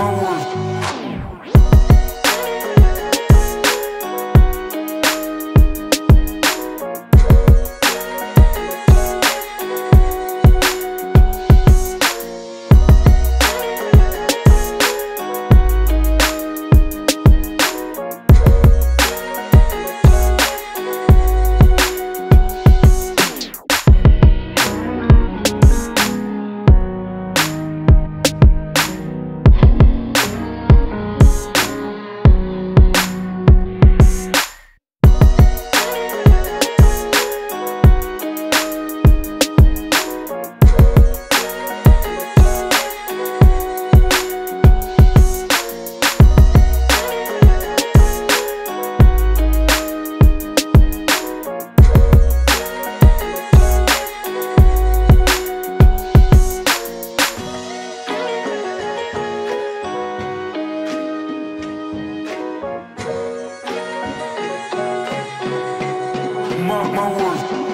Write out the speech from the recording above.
my words. Mark my words.